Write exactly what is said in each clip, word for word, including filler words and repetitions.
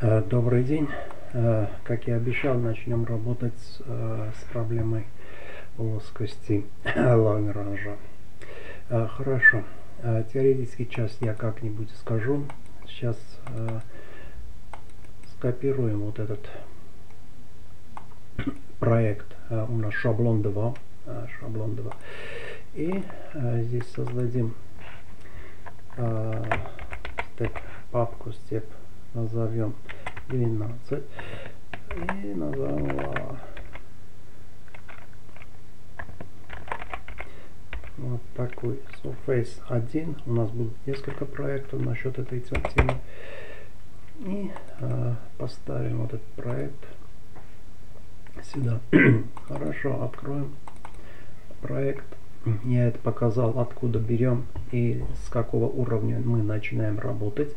Добрый день. Как и обещал, начнем работать с, с проблемой плоскости Лагранжа. Хорошо. Теоретический час я как-нибудь скажу. Сейчас скопируем вот этот проект. У нас шаблон два. Шаблон два. И здесь создадим степ, папку степ. Назовем двенадцать и назовем вот такой Surface один. У нас будет несколько проектов насчет этой темы. И э, поставим вот этот проект сюда. Хорошо, откроем проект. Я это показал, откуда берем и с какого уровня мы начинаем работать.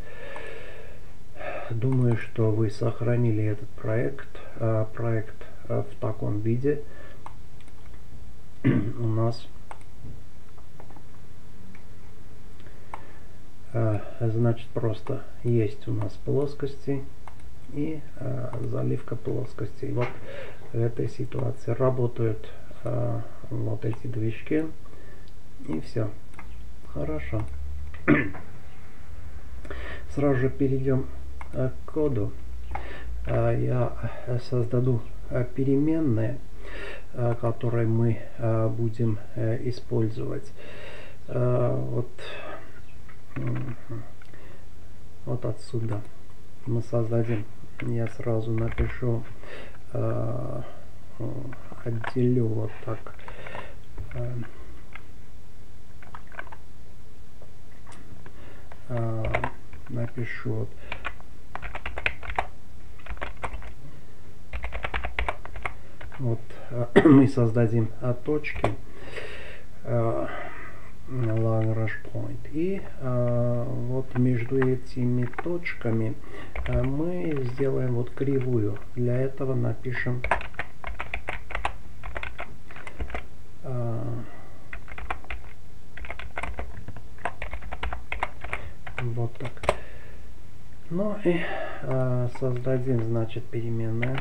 Думаю, что вы сохранили этот проект. Проект в таком виде у нас. Значит, просто есть у нас плоскости и заливка плоскостей. Вот в этой ситуации работают вот эти движки. И все. Хорошо. Сразу же перейдем к коду. Я создаду переменные, которые мы будем использовать. Вот, вот отсюда мы создадим. Я сразу напишу, отделю вот так. Напишу вот. Вот мы создадим а, точки а, Lagrange Point. И а, вот между этими точками а, мы сделаем вот кривую. Для этого напишем а, вот так. Ну и а, создадим, значит, переменную.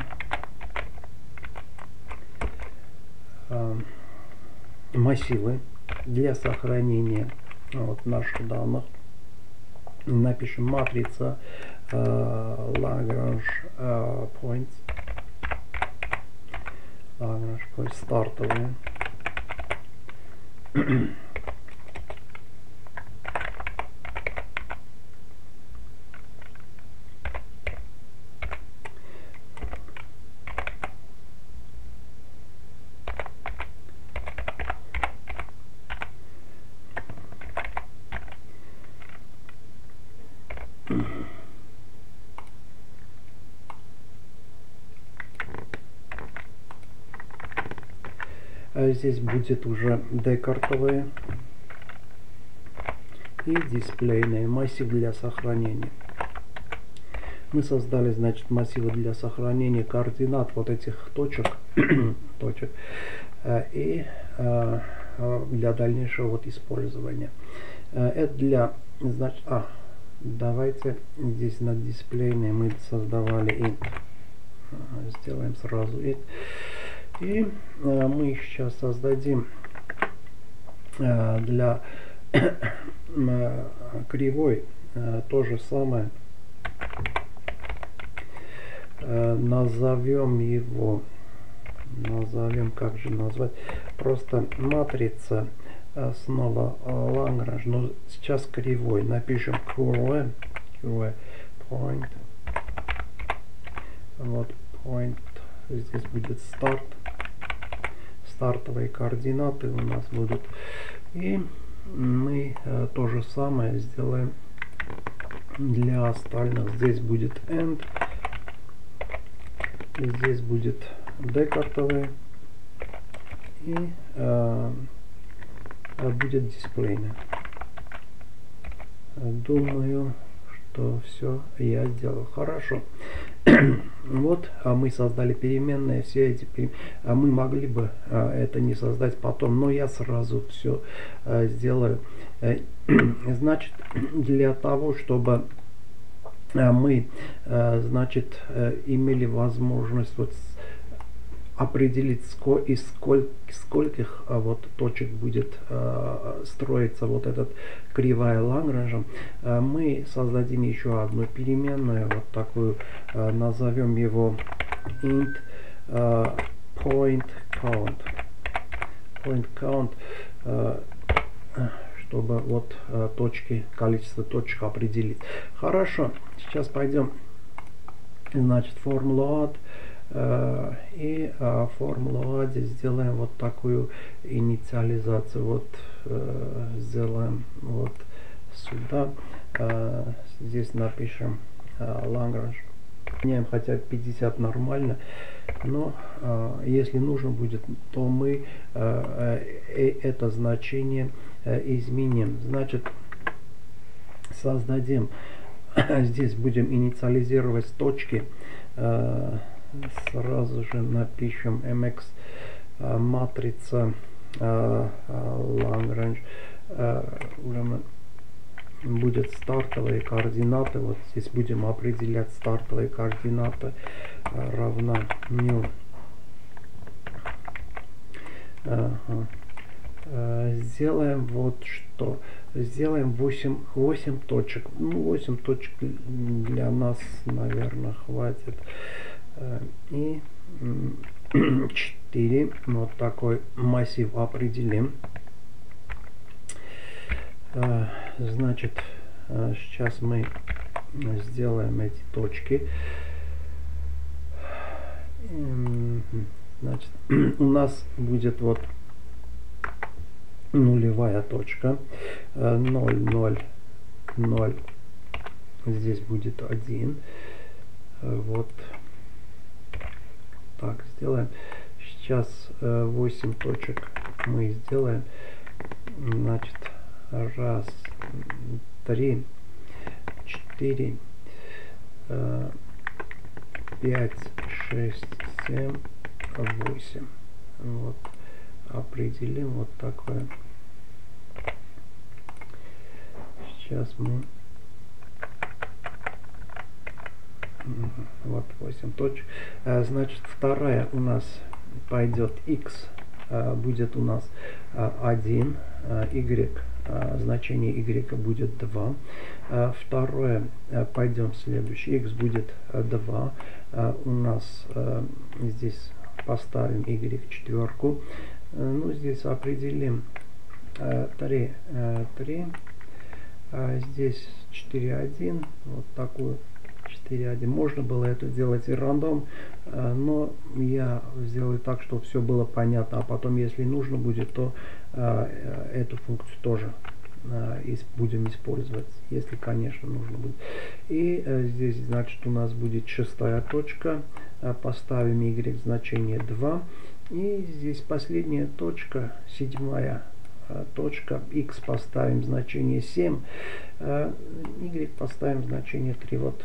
Массивы для сохранения вот наших данных. Напишем матрица э, Lagrange э, Point. Lagrange Point стартовые. Здесь будет уже декартовые и дисплейные массивы для сохранения. Мы создали, значит, массивы для сохранения координат вот этих точек, точек и для дальнейшего вот использования. Это для, значит, а, давайте здесь на дисплейные мы создавали int. Сделаем сразу int. И э, мы сейчас создадим э, для э, кривой э, то же самое. Э, назовем его, назовем, как же назвать, просто матрица, э, снова Лагранж, но сейчас кривой. Напишем ку ар, ку ар point. Вот point, здесь будет старт. Стартовые координаты у нас будут. И мы э, то же самое сделаем для остальных. Здесь будет end, здесь будет декартовые и э, будет дисплейный. Думаю, что все я сделал. Хорошо. Вот, а мы создали переменные, все эти перем... а мы могли бы а, это не создать потом, но я сразу все а, сделаю. Значит, для того, чтобы мы, значит, имели возможность вот определить, из сколь, скольких вот точек будет э, строиться вот этот кривая Лагранжа. Мы создадим еще одну переменную, вот такую, э, назовем его int э, point count, point count, э, чтобы вот э, точки, количество точек определить. Хорошо, сейчас пойдем, значит, формула от Uh, и uh, формулу один сделаем вот такую инициализацию, вот uh, сделаем вот сюда, uh, здесь напишем uh, Lagrange, меняем, хотя пятьдесят нормально, но uh, если нужно будет, то мы uh, uh, это значение uh, изменим, значит создадим здесь будем инициализировать точки, uh, сразу же напишем mx э, матрица э, Lagrange, э, будет стартовые координаты, вот здесь будем определять стартовые координаты, э, равна new. Ага. Э, сделаем вот что, сделаем восемь, восемь точек, ну восемь точек для нас, наверное, хватит. И четыре, вот такой массив определим. Значит, сейчас мы сделаем эти точки. Значит, у нас будет вот нулевая точка, ноль, ноль, ноль, здесь будет один, вот так сделаем. Сейчас э, восемь точек мы сделаем, значит, раз, три, четыре, э, пять, шесть, семь, восемь, вот определим вот такое. Сейчас мы вот восемь точек, значит, вторая у нас пойдет x, будет у нас один, y, значение y будет два, второе, пойдем следующий, x будет два, у нас здесь поставим y четверку, ну здесь определим три, три, здесь четыре, один, вот такую четыре, один. Можно было это делать и рандом, но я сделаю так, чтобы все было понятно, а потом, если нужно будет, то эту функцию тоже будем использовать, если, конечно, нужно будет. И здесь, значит, у нас будет шестая точка, поставим y значение два, и здесь последняя точка, седьмая точка, x поставим значение семь, y поставим значение три, вот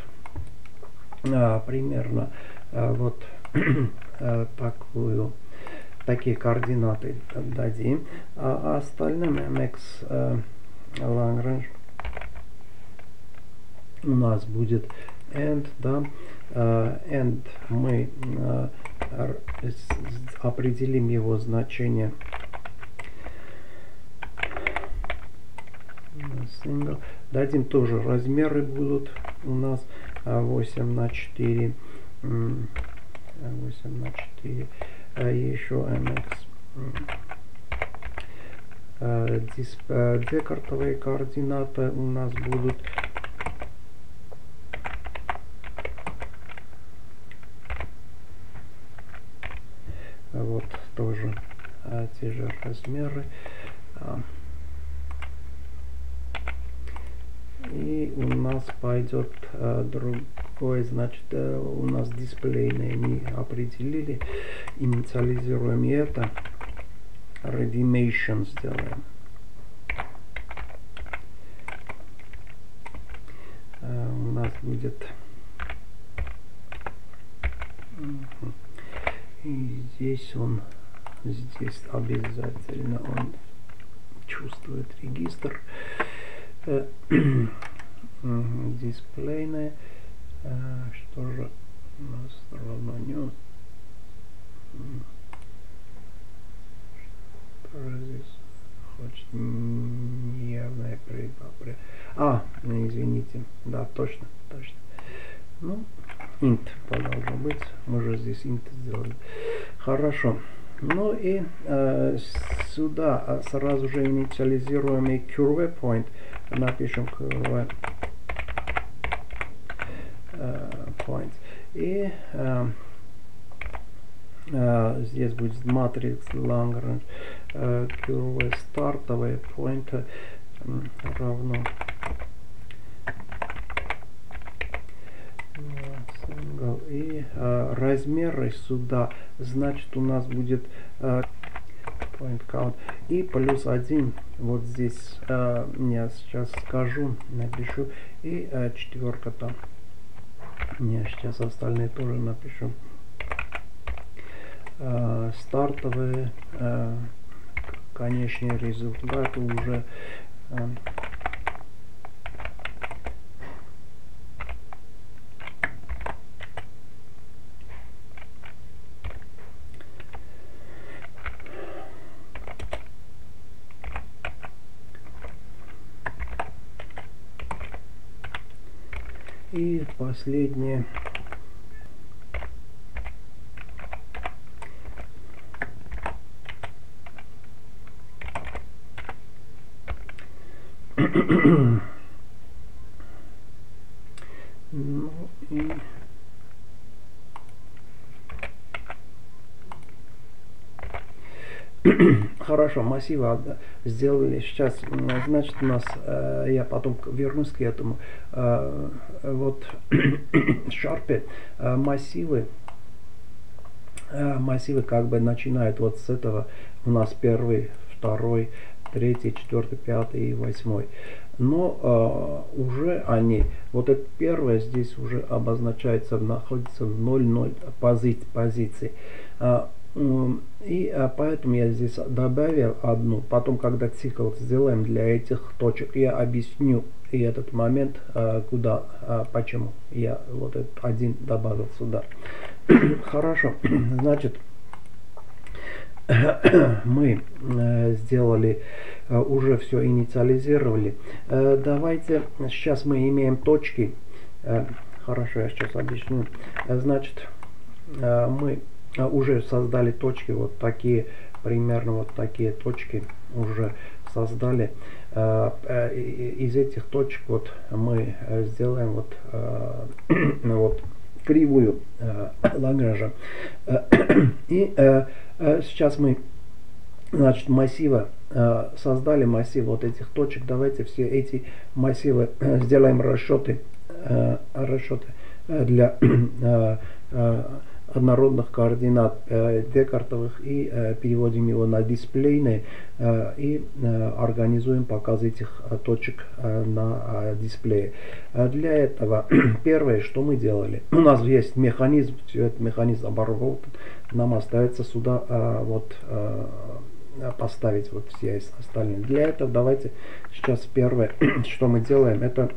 примерно вот такую, такие координаты дадим, а остальным mx Lagrange у нас будет end, да, end мы определим его значение single, дадим тоже размеры будут у нас восемь на четыре, восемь на четыре, еще mx, декартовые координаты у нас будут вот тоже те же размеры. И у нас пойдет э, другой, значит, э, у нас дисплейные мы определили, инициализируем это, redimation сделаем. Э, у нас будет и здесь он, здесь обязательно он чувствует регистр. Дисплейная А, что же у нас равно? Что же здесь? Хочет неявная прибавка. А, извините. Да, точно, точно. Ну, int должно быть. Мы же здесь int сделали. Хорошо. Ну и э, сюда сразу же инициализируем и кью ар point. Напишем кью ар point. И э, э, здесь будет матрикс Lagrange э, кью ар стартовый point равно и э, размеры сюда, значит у нас будет э, point count и плюс один вот здесь, э, я сейчас скажу, напишу, и э, четверка там, я сейчас остальные тоже напишу, э, стартовые э, конечный результат уже э, и последнее ну и хорошо, массивы сделали сейчас, значит у нас, э, я потом вернусь к этому, э, вот в шарпе э, массивы, э, массивы как бы начинают вот с этого, у нас первый, второй, третий, четвертый, пятый и восьмой. Но э, уже они, вот это первое здесь уже обозначается, находится в ноль ноль пози позиции. Э, И поэтому я здесь добавил одну. Потом, когда цикл сделаем для этих точек, я объясню и этот момент, куда, почему я вот этот один добавил сюда. Хорошо. Значит, мы сделали, уже все инициализировали. Давайте, сейчас мы имеем точки. Хорошо, я сейчас объясню. Значит, мы уже создали точки, вот такие, примерно вот такие точки уже создали. Из этих точек вот мы сделаем вот, вот кривую Лагранжа. И сейчас мы, значит, массива создали, массив вот этих точек. Давайте все эти массивы сделаем расчеты, расчеты для однородных координат э, декартовых и э, переводим его на дисплейные э, и э, организуем показ этих э, точек э, на э, дисплее. Э, для этого первое, что мы делали, у нас есть механизм, все этот механизм обработан, нам остается сюда э, вот э, поставить вот все остальные. Для этого давайте сейчас первое, что мы делаем, это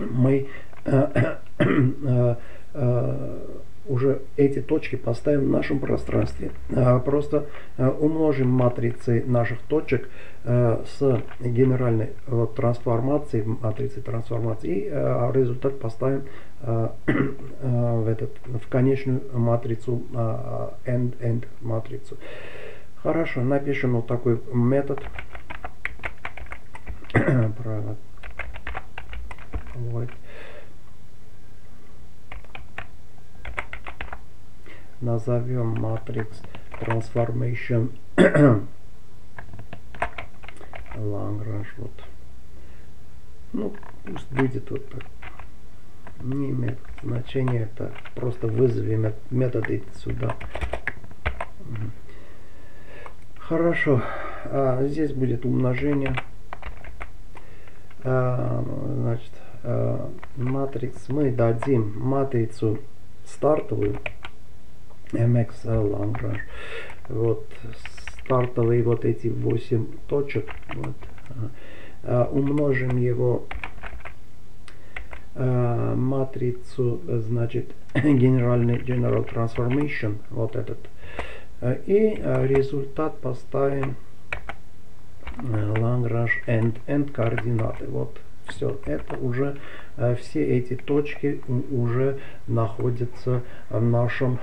мы э, э, э, уже эти точки поставим в нашем пространстве. Просто умножим матрицы наших точек с генеральной вот, трансформацией, матрицей трансформации, и результат поставим в, этот, в конечную матрицу, end-end матрицу. Хорошо, напишем вот такой метод. Правильно. Вот. Назовем matrix transformation Lagrange, вот, ну пусть будет вот так, не имеет значения, это просто вызовем методы сюда. Хорошо, а, здесь будет умножение, а, значит, а, матрикс, мы дадим матрицу стартовую mx Lagrange, вот стартовые вот эти восемь точек, вот, а, умножим его э, матрицу, значит, генеральный General Transformation, вот этот. И результат поставим Lagrange end, end координаты. Вот все это уже, все эти точки уже находятся в нашем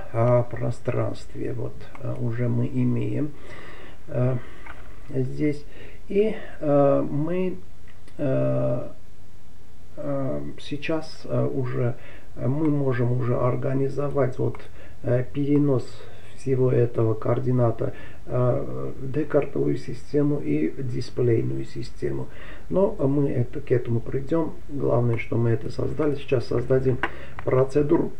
пространстве. Вот уже мы имеем здесь. И мы сейчас уже, мы можем уже организовать вот перенос всего этого координата э, декартовую систему и дисплейную систему. Но мы это, к этому придем. Главное, что мы это создали. Сейчас создадим процедуру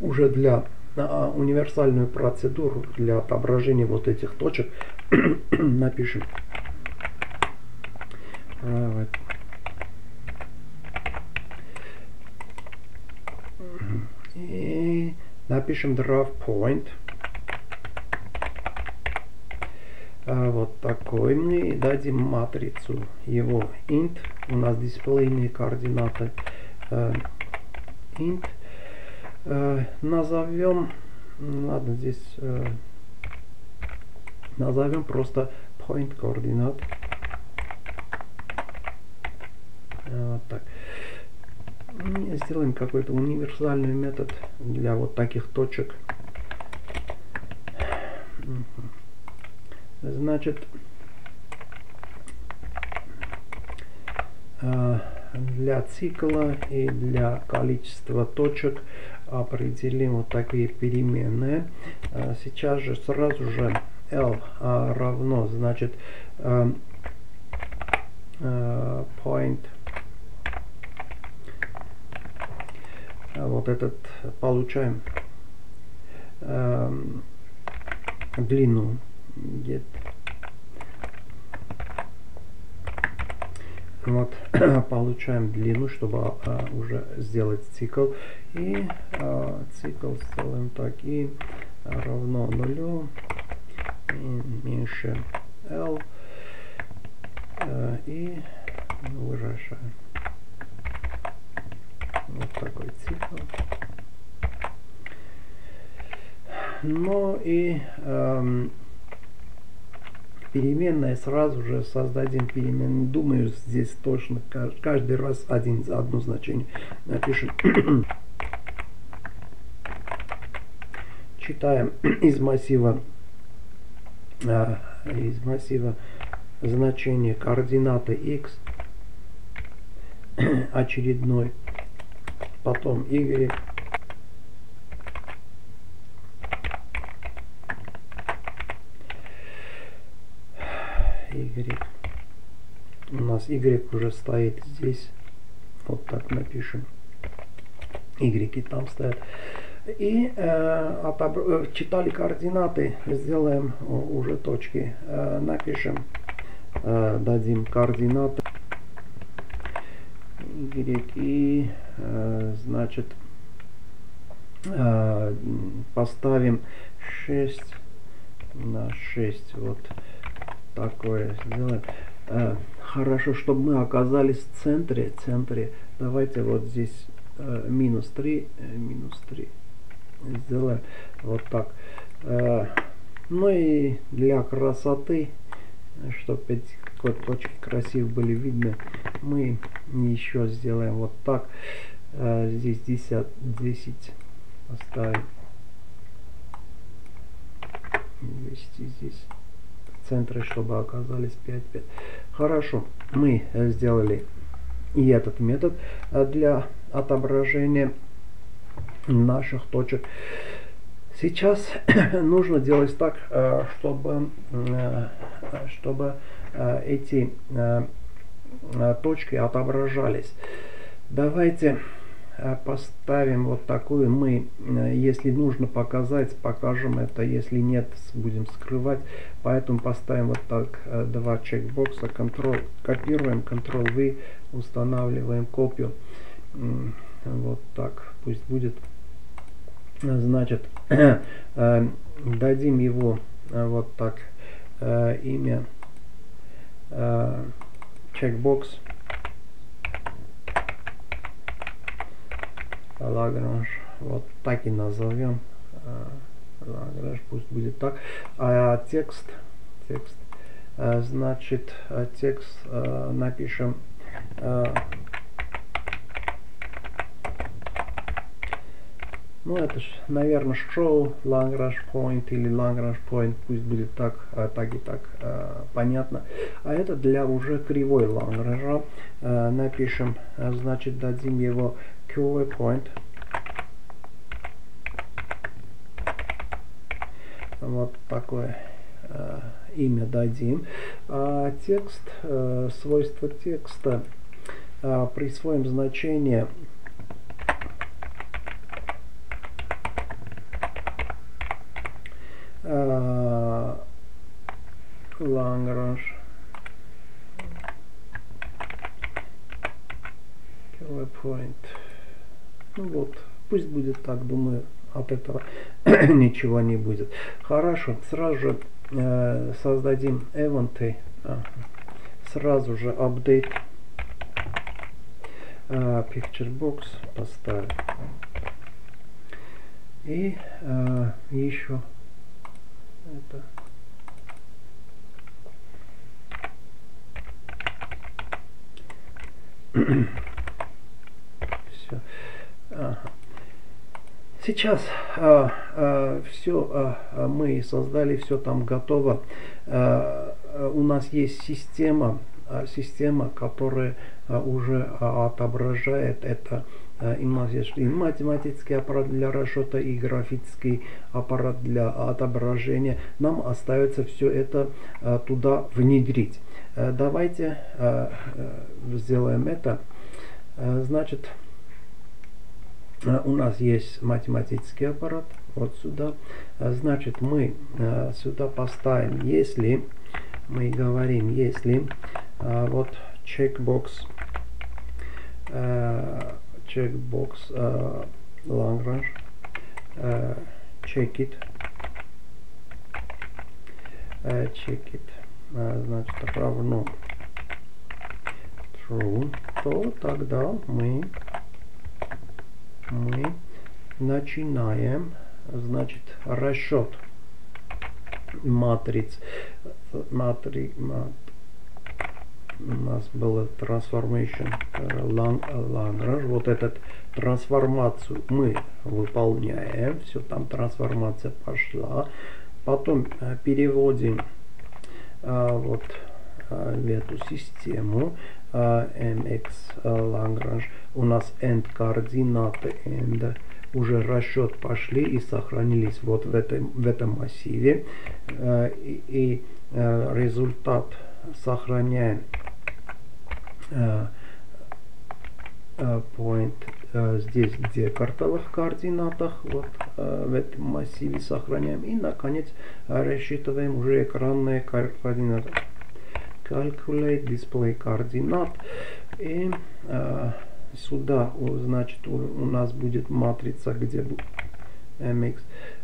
уже для э, универсальную процедуру для отображения вот этих точек. Напишем и напишем draft point. Вот такой. Мы дадим матрицу его int. У нас дисплейные координаты int. Назовем, ладно, здесь назовем просто point координат. Вот так. Сделаем какой-то универсальный метод для вот таких точек. Значит, для цикла и для количества точек определим вот такие переменные. Сейчас же сразу же L равно, значит, point. Вот этот получаем длину. Get. Вот получаем длину, чтобы а, уже сделать цикл, и а, цикл сделаем так и равно нулю и меньше L, а, и выражаем вот такой цикл. Ну и а, переменная сразу же создадим переменную. Думаю, здесь точно каждый раз один за одно значение напишем. Читаем из массива а, из массива значение координаты x, очередной, потом y, Y. У нас Y уже стоит здесь. Вот так напишем. Y и там стоят. И э, отобр... читали координаты. Сделаем уже точки. Э, напишем. Э, дадим координаты. Y и э, значит э, поставим шесть на шесть. Вот. Такое сделаем. Э, хорошо, чтобы мы оказались в центре. центре. Давайте вот здесь э, минус три, минус три сделаем вот так. Э, ну и для красоты, чтобы эти точки красиво были видны, мы еще сделаем вот так. Э, здесь десять, десять поставим. десять здесь. Центры, чтобы оказались пять пять. Хорошо, мы сделали и этот метод для отображения наших точек. Сейчас нужно делать так, чтобы, чтобы эти точки отображались. Давайте поставим вот такую. Мы, если нужно показать, покажем это, если нет, будем скрывать. Поэтому поставим вот так два чекбокса. Ctrl копируем, Ctrl V, устанавливаем копию. Вот так пусть будет. Значит, дадим его вот так имя чекбокс. Лагранж, вот так и назовем, Лагранж, пусть будет так. А текст, текст, значит, текст напишем ну это ж, наверное, шоу Lagrange Point или Lagrange Point, пусть будет так, а, так и так, а, понятно. А это для уже кривой Lagrange. А, напишем, а, значит, дадим его кью ар Point. Вот такое а, имя дадим. А, текст, а, свойства текста а, присвоим значение Lagrange Curve Point. Ну вот, пусть будет так, думаю, от этого ничего не будет. Хорошо, сразу же э, создадим event, а, сразу же update э, picture box поставим. И э, еще это все. Ага. Сейчас а, а, все а, мы создали, все там готово. А, а, у нас есть система, а, система, которая а, уже а, отображает это. И математический аппарат для расчета, и графический аппарат для отображения. Нам остается все это туда внедрить. Давайте сделаем это. Значит, у нас есть математический аппарат. Вот сюда. Значит, мы сюда поставим, если мы говорим, если вот чекбокс checkbox uh, Lagrange uh, check it uh, check it uh, значит равно true, то тогда мы мы начинаем, значит, расчет матриц матри мат у нас было transformation Lagrange, вот этот трансформацию мы выполняем, все там трансформация пошла, потом переводим а, вот а, в эту систему а, mx Lagrange, у нас end координаты end уже расчет пошли и сохранились вот в этом в этом массиве, а, и, и а, результат сохраняем Uh, uh, point uh, здесь, где картовых координатах, вот uh, в этом массиве сохраняем и наконец uh, рассчитываем уже экранные координаты. Calculate display координат, и uh, сюда uh, значит у, у нас будет матрица, где mx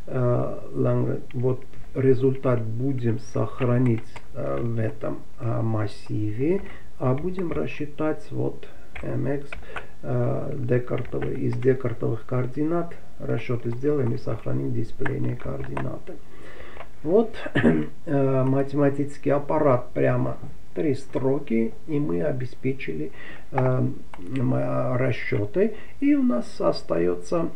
uh, Lagrange, вот результат будем сохранить uh, в этом uh, массиве. А будем рассчитать вот mx э, декартовый, из декартовых координат расчеты сделаем и сохраним дисплейные координаты. Вот э, математический аппарат, прямо три строки, и мы обеспечили э, расчеты, и у нас остается,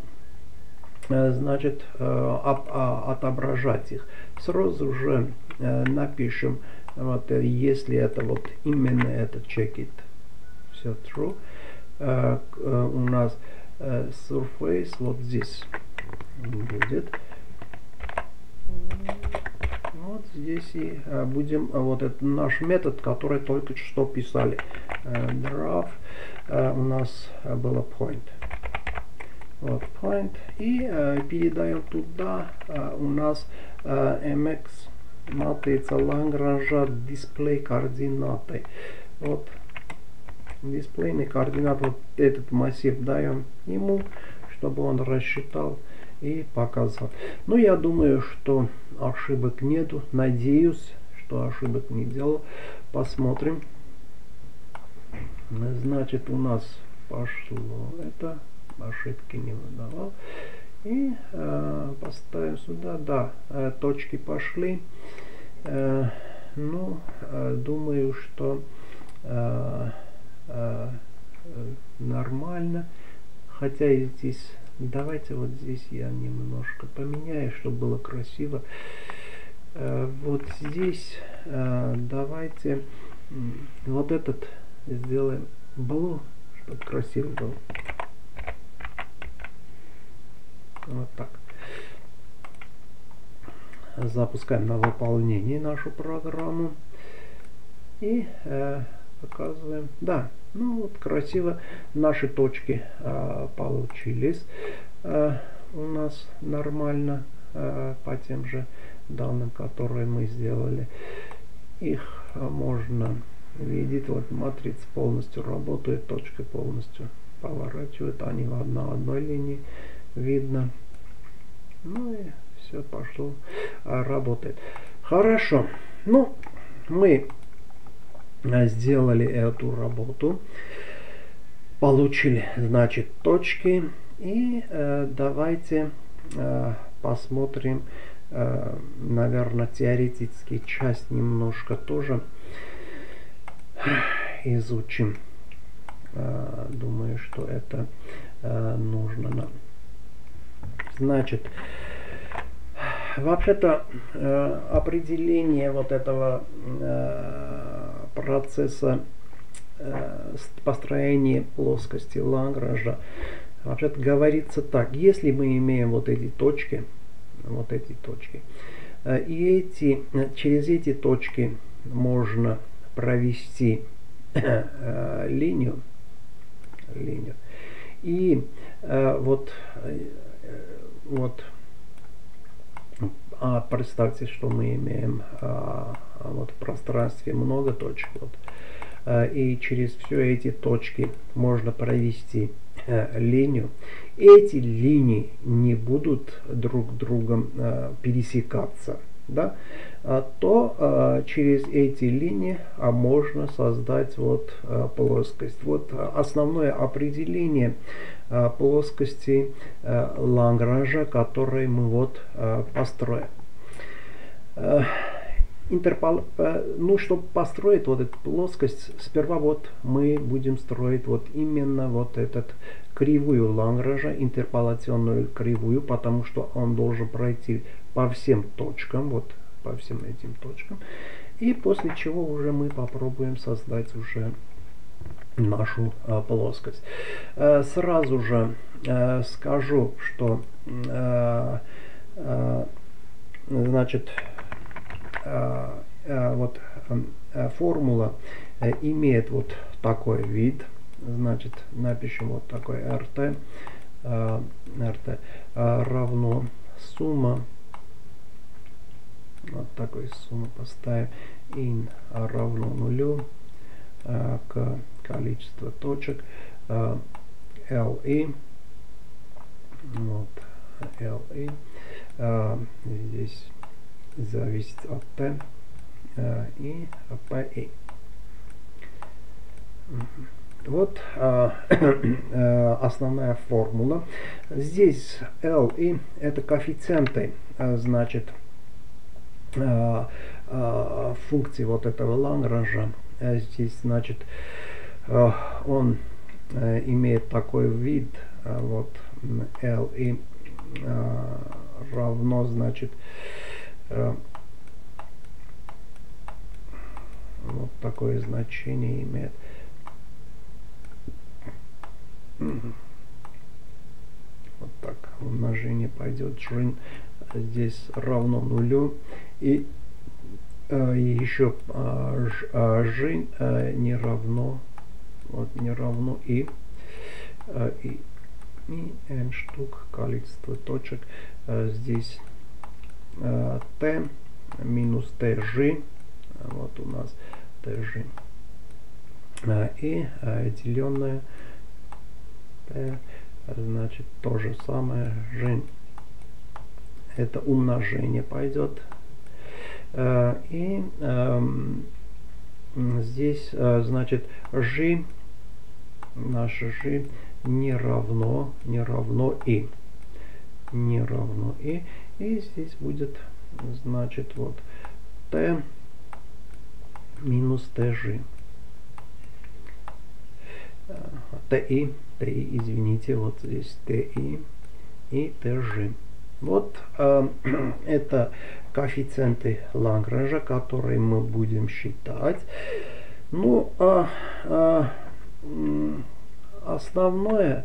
э, значит, э, об, а, отображать их. Сразу же э, напишем. Вот, если это вот именно это check it, все true, uh, uh, у нас uh, surface вот здесь будет, вот здесь и uh, будем uh, вот этот наш метод, который только что писали, uh, draft, uh, у нас uh, было point, вот point, и uh, передаем туда uh, у нас uh, mx матрица Лагранжа дисплей координаты, вот дисплейный координат, вот этот массив даем ему, чтобы он рассчитал и показал. Ну, я думаю, что ошибок нету, надеюсь, что ошибок не делал. Посмотрим, значит, у нас пошло это ошибки не выдавал. И э, поставим сюда, да, э, точки пошли. Э, ну, э, думаю, что э, э, нормально. Хотя и здесь, давайте вот здесь я немножко поменяю, чтобы было красиво. Э, вот здесь э, давайте вот этот сделаем blue, чтобы красиво было. Вот так. Запускаем на выполнение нашу программу. И э, показываем. Да, ну вот красиво наши точки э, получились. Э, у нас нормально э, по тем же данным, которые мы сделали. Их можно видеть. Вот матрица полностью работает, точки полностью поворачивают. Они на одной линии. Видно. Ну и все пошло, а, работает хорошо. Ну, мы сделали эту работу, получили, значит, точки. И э, давайте э, посмотрим, э, наверное, теоретически часть немножко тоже изучим. Э, думаю, что это э, нужно нам. Значит, вообще-то э, определение вот этого э, процесса э, построения плоскости Лагранжа, вообще-то говорится так: если мы имеем вот эти точки, вот эти точки, э, и эти, через эти точки можно провести э, э, линию, линию, и э, вот Вот, а представьте, что мы имеем а, вот в пространстве много точек, вот, а, и через все эти точки можно провести а, линию. Эти линии не будут друг другом а, пересекаться, да? а, то а, через эти линии а, можно создать вот а, плоскость. Вот основное определение плоскости э, Лагранжа, который мы вот э, построим. Э, интерпол... э, ну, чтобы построить вот эту плоскость, сперва вот мы будем строить вот именно вот этот кривую Лагранжа, интерполяционную кривую, потому что он должен пройти по всем точкам, вот по всем этим точкам, и после чего уже мы попробуем создать уже нашу э, плоскость. Э, сразу же э, скажу, что э, э, значит э, э, вот э, формула э, имеет вот такой вид. Значит, напишем вот такой rt, э, rt э, равно сумма, вот такой сумму поставим, in равно нулю э, к количество точек uh, li, вот, li uh, здесь зависит от t uh, и pi. Вот uh, uh, основная формула. Здесь li это коэффициенты, uh, значит, uh, uh, функции вот этого Лагранжа. Uh, здесь, значит, Uh, он uh, имеет такой вид, uh, вот L и uh, равно, значит, uh, вот такое значение имеет. Mm-hmm. Вот так умножение пойдет. Джин здесь равно нулю, и uh, еще uh, жин uh, не равно, вот, не равно и, и, и n штук количество точек. Здесь t минус tg, вот у нас tg, и деленное t, значит, то же самое g, это умножение пойдет. И здесь, значит, g, наш g не равно, не равно и. Не равно и. И здесь будет, значит, вот t минус tg. ти, ти, извините, вот здесь ти и tg. Вот э, это коэффициенты Лагранжа, которые мы будем считать. Ну, а, а основное,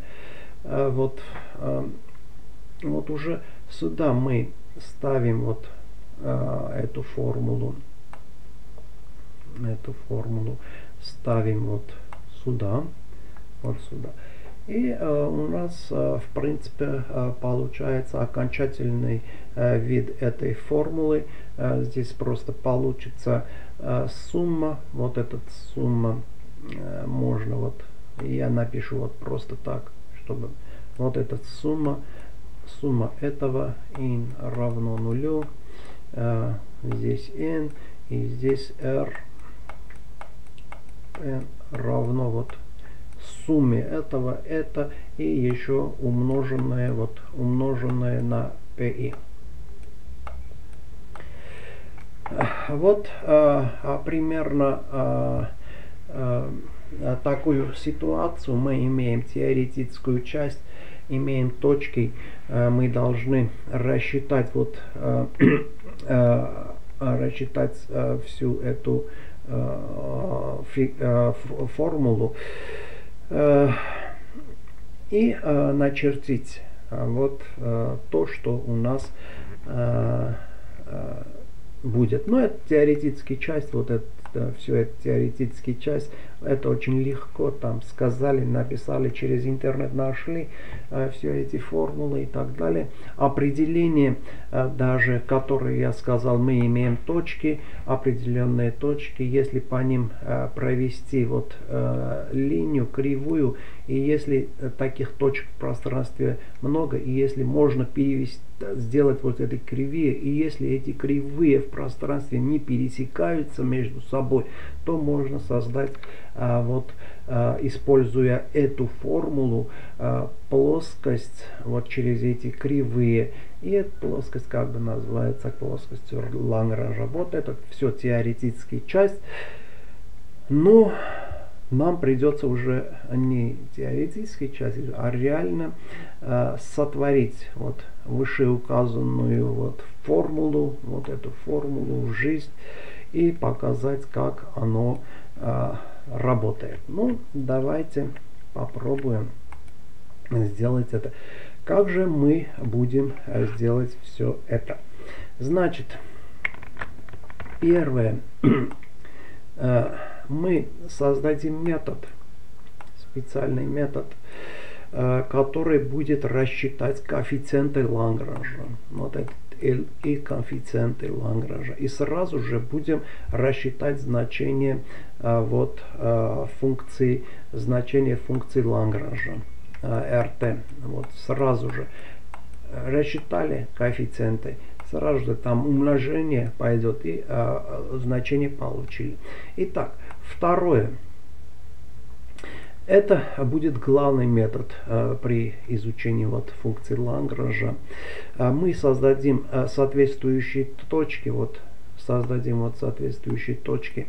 а, вот, а, вот уже сюда мы ставим вот а, эту формулу, эту формулу ставим вот сюда, вот сюда. И э, у нас, э, в принципе, э, получается окончательный э, вид этой формулы. Э, здесь просто получится э, сумма. Вот эта сумма э, можно вот... Я напишу вот просто так, чтобы... Вот эта сумма. Сумма этого n равно нулю. Э, здесь n. И здесь r. n равно вот... сумме этого, это и еще умноженное, вот, умноженное на пи. Вот а, примерно а, а, такую ситуацию мы имеем. Теоретическую часть имеем, точки а, мы должны рассчитать, вот а, а, рассчитать а, всю эту а, фи, а, формулу и э, начертить вот э, то, что у нас э, будет. Но это теоретическая часть, вот это все, это теоретическая часть, это очень легко, там сказали, написали, через интернет нашли э, все эти формулы и так далее. Определение, э, даже которые я сказал, мы имеем точки, определенные точки, если по ним э, провести вот э, линию, кривую, и если э, таких точек в пространстве много, и если можно перевести, сделать вот эти кривые, и если эти кривые в пространстве не пересекаются между собой, то можно создать а, вот а, используя эту формулу а, плоскость вот через эти кривые, и эта плоскость как бы называется плоскостью Лагранжа. Вот это все теоретическая часть, но нам придется уже не теоретической части, а реально э, сотворить вот вышеуказанную вот формулу, вот эту формулу в жизнь и показать, как оно э, работает. Ну, давайте попробуем сделать это. Как же мы будем сделать все это? Значит, первое. э, Мы создадим метод, специальный метод, который будет рассчитать коэффициенты Лагранжа. Вот этот L и коэффициенты Лагранжа. И сразу же будем рассчитать значение вот функции, значение функции Лагранжа эр тэ. Вот сразу же рассчитали коэффициенты. Сразу же там умножение пойдет и э, значение получили. Итак, второе. Это будет главный метод э, при изучении вот функции Лагранжа. Э, мы создадим э, соответствующие точки, вот создадим вот соответствующие точки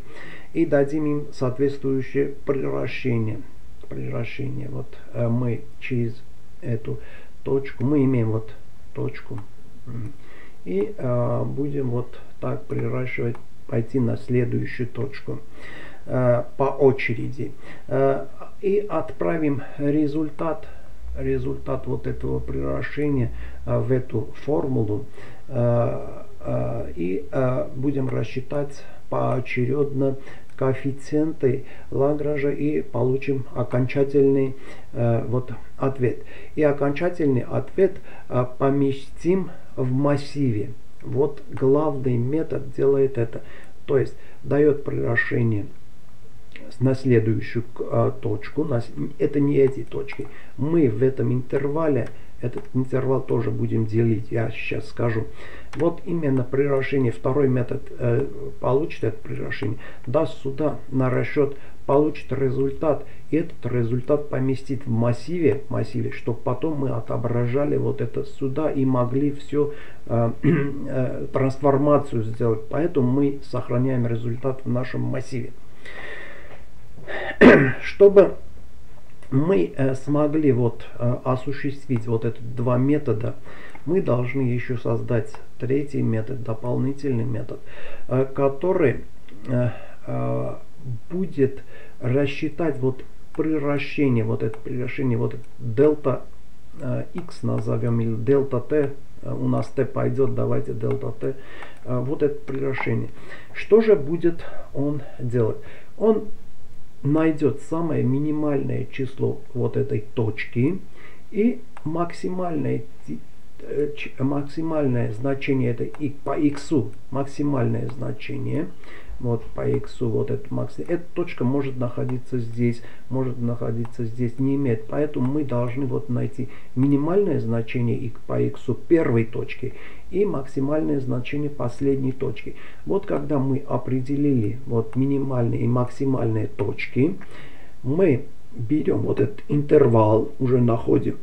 и дадим им соответствующее превращение. Превращение. Вот э, мы через эту точку, мы имеем вот точку. И э, будем вот так приращивать, пойти на следующую точку э, по очереди. Э, и отправим результат, результат вот этого приращения э, в эту формулу. Э, э, и э, будем рассчитать поочередно коэффициенты Лагранжа и получим окончательный э, вот ответ. И окончательный ответ э, поместим в массиве. Вот главный метод делает это. То есть дает превращение на следующую э, точку. Это не эти точки. Мы в этом интервале Этот интервал тоже будем делить, я сейчас скажу. Вот именно превращение, второй метод э, получит это превращение, даст сюда на расчет, получит результат. Этот результат поместит в массиве, массиве, чтобы потом мы отображали вот это сюда и могли всю э, э, трансформацию сделать. Поэтому мы сохраняем результат в нашем массиве. Чтобы мы э, смогли вот, э, осуществить вот эти два метода, мы должны еще создать третий метод, дополнительный метод, э, который э, э, будет рассчитать вот превращение, вот это превращение, вот это дельта э, x назовем, или дельта t, э, у нас t пойдет, давайте дельта t, э, вот это превращение. Что же будет он делать? Он найдет самое минимальное число вот этой точки и максимальное, максимальное значение это по x, максимальное значение вот по x, вот это максимум, эта точка может находиться здесь, может находиться здесь, не имеет, поэтому мы должны вот найти минимальное значение и по x первой точки и максимальное значение последней точки. Вот когда мы определили вот минимальные и максимальные точки, мы берем вот этот интервал, уже находим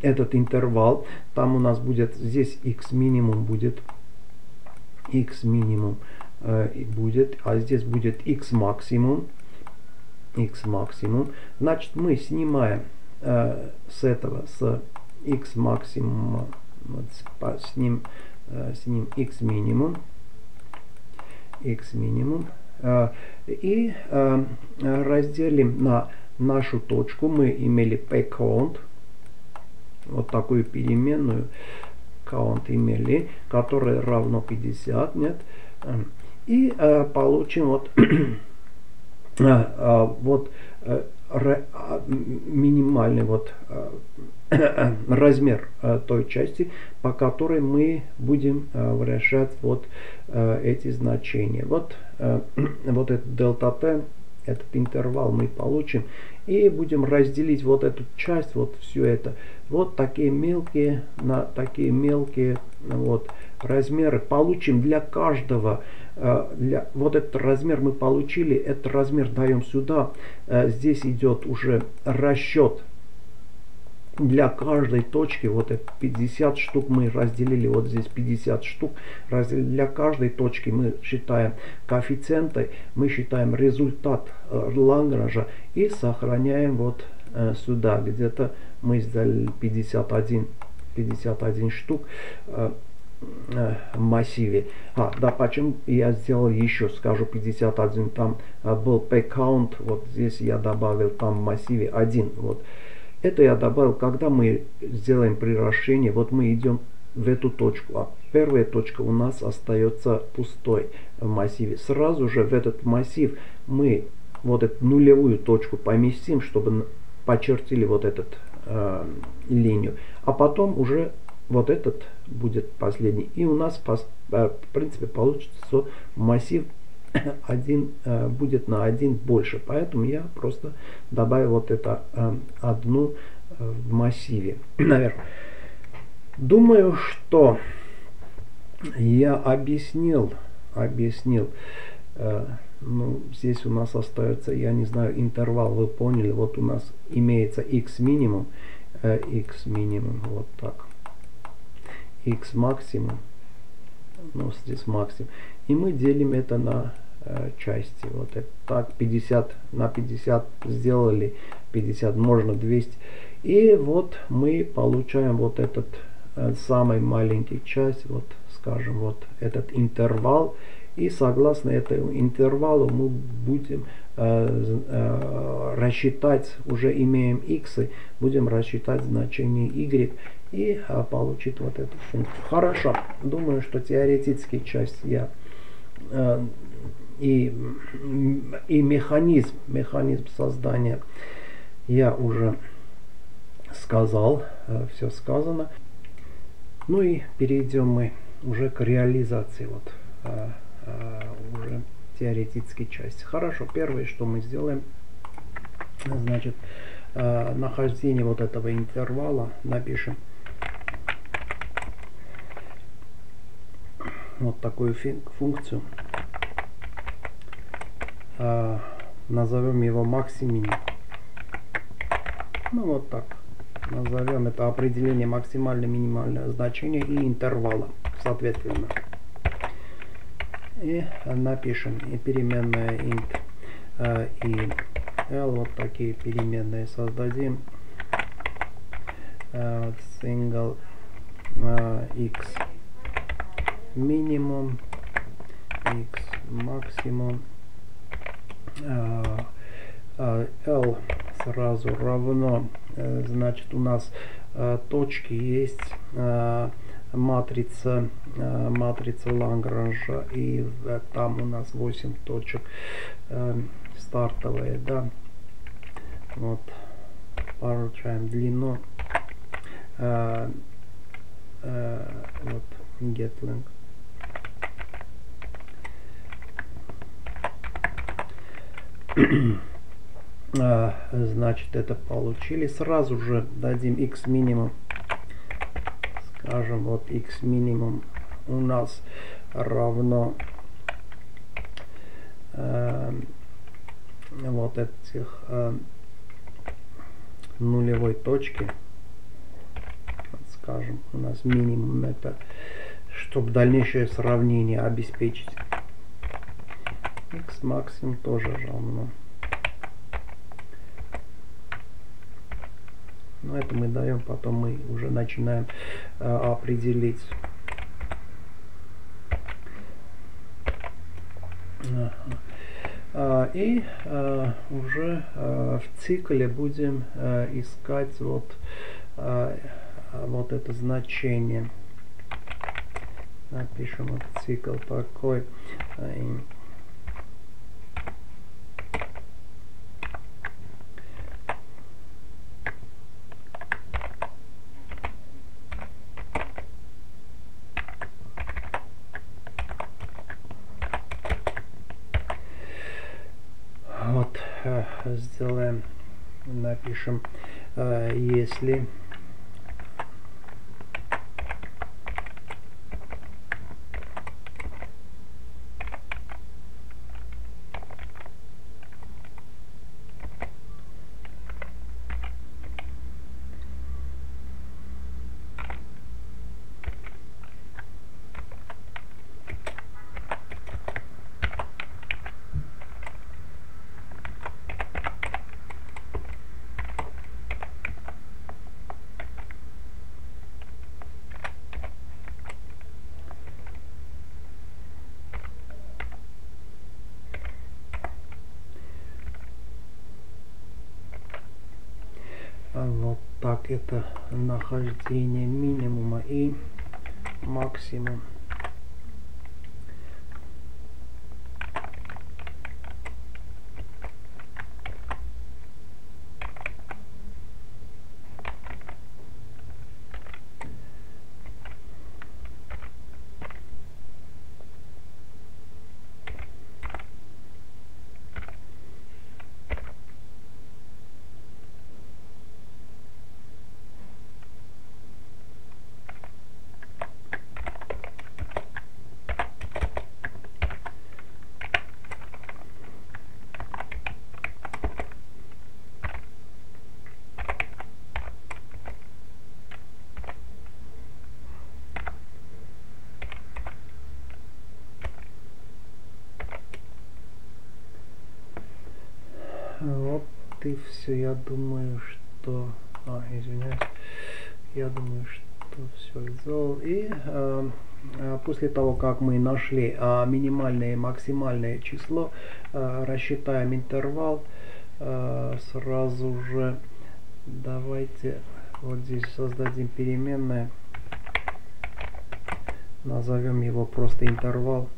этот интервал, там у нас будет здесь x минимум, будет x минимум и будет, а здесь будет x максимум, x максимум. Значит, мы снимаем э, с этого, с x максимума, вот, с ним, э, с ним x минимум, x минимум, э, и э, разделим на нашу точку. Мы имели p-count, вот такую переменную count имели, которая равно пятьдесят, нет. И э, получим вот, э, вот э, минимальный вот, э, размер э, той части, по которой мы будем э, решать вот э, эти значения. Вот, э, вот этот дельта t, этот интервал мы получим и будем разделить вот эту часть, вот все это, вот такие мелкие, на такие мелкие вот размеры получим для каждого. Для, вот этот размер мы получили, этот размер даем сюда, здесь идет уже расчет для каждой точки, вот это пятьдесят штук мы разделили, вот здесь пятьдесят штук разделили, для каждой точки мы считаем коэффициенты, мы считаем результат Лагранжа и сохраняем вот сюда, где-то мы сделали пятьдесят один штук массиве. А, да, почему я сделал еще, скажу пятьдесят один, там а, был p-count, вот здесь я добавил там в массиве один, вот. Это я добавил, когда мы сделаем превращение, вот мы идем в эту точку, а первая точка у нас остается пустой в массиве. Сразу же в этот массив мы вот эту нулевую точку поместим, чтобы почертили вот эту э, линию, а потом уже вот этот будет последний. И у нас, в принципе, получится, что массив один, будет на один больше. Поэтому я просто добавил вот это одну в массиве. Наверх. Думаю, что я объяснил, объяснил. Ну, здесь у нас остается, я не знаю, интервал, вы поняли. Вот у нас имеется x минимум, x минимум, вот так. X максимум, ну здесь максимум, и мы делим это на э, части, вот это так, пятьдесят на пятьдесят сделали, пятьдесят можно двести, и вот мы получаем вот этот э, самый маленький часть, вот скажем вот этот интервал, и согласно этому интервалу мы будем э, э, рассчитать, уже имеем x, будем рассчитать значение y и а, получит вот эту функцию. Хорошо, думаю, что теоретическая часть я э, и, и механизм, механизм создания я уже сказал, э, все сказано. Ну и перейдем мы уже к реализации вот, э, э, уже теоретической части. Хорошо, первое, что мы сделаем, значит, э, нахождение вот этого интервала, напишем вот такую функцию. А, назовем его максимин. Ну вот так. Назовем это определение максимально-минимальное значение и интервала соответственно. И напишем и переменная int а, и l, вот такие переменные создадим. Uh, single uh, x минимум, x максимум, uh, uh, l сразу равно, uh, значит у нас uh, точки есть, uh, матрица uh, матрица Лагранжа, и uh, там у нас восемь точек uh, стартовые, да, вот получаем длину. Uh, uh, вот get length, uh, значит это получили. Сразу же дадим x минимум, скажем вот x минимум у нас равно uh, вот этих uh, нулевой точки. Скажем, у нас минимум это, чтобы дальнейшее сравнение обеспечить. X максимум тоже равно. Но это мы даем, потом мы уже начинаем э, определить. Ага. А, и а, уже а, в цикле будем а, искать вот... А, вот это значение, напишем вот цикл такой, вот сделаем, напишем, если вот так, это нахождение минимума и максимум. Вот и все, я думаю, что... А, извиняюсь. Я думаю, что все сделал. И э, после того, как мы нашли э, минимальное и максимальное число, э, рассчитаем интервал. Э, сразу же давайте вот здесь создадим переменное. Назовем его просто интервал.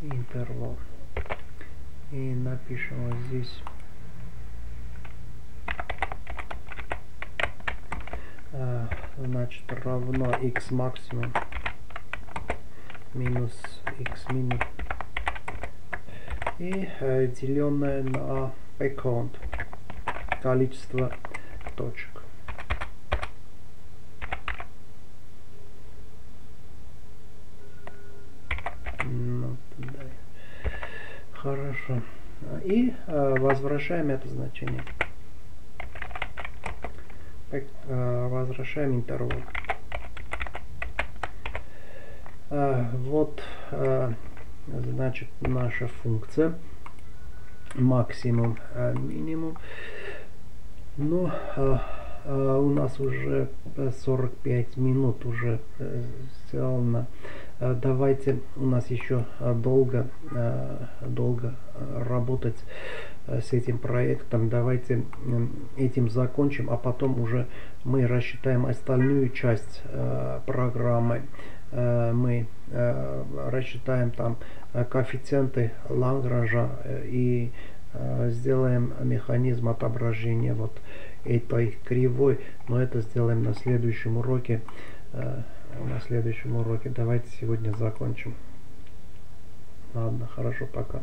Интервал. И напишем вот здесь а, значит равно x максимум минус x минус и а, деленное на account, количество точек. хорошо. И возвращаем это значение. Возвращаем интервал. Вот, значит, наша функция максимум, минимум. Но у нас уже сорок пять минут уже сделано. Давайте, у нас еще долго, долго работать с этим проектом. Давайте этим закончим, а потом уже мы рассчитаем остальную часть программы. Мы рассчитаем там коэффициенты Лагранжа и сделаем механизм отображения вот этой кривой, но это сделаем на следующем уроке. На следующем уроке. Давайте сегодня закончим. Ладно, хорошо, пока.